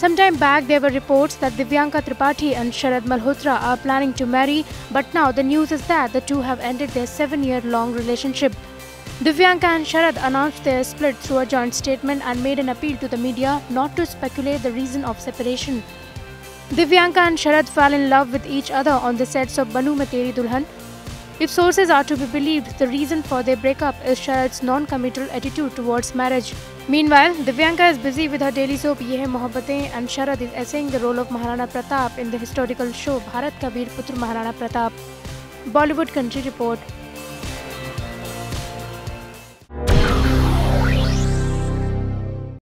Sometime back, there were reports that Divyanka Tripathi and Sharad Malhotra are planning to marry, but now the news is that the two have ended their 7-year-long relationship. Divyanka and Sharad announced their split through a joint statement and made an appeal to the media not to speculate the reason of separation. Divyanka and Sharad fell in love with each other on the sets of Banoo Main Teri Dulhann. If sources are to be believed, the reason for their breakup is Sharad's non-committal attitude towards marriage. Meanwhile, Divyanka is busy with her daily soap Yeh Hai Mohabbatein, and Sharad is essaying the role of Maharana Pratap in the historical show Bharat Ka Veer Putra Maharana Pratap. Bollywood Country Report.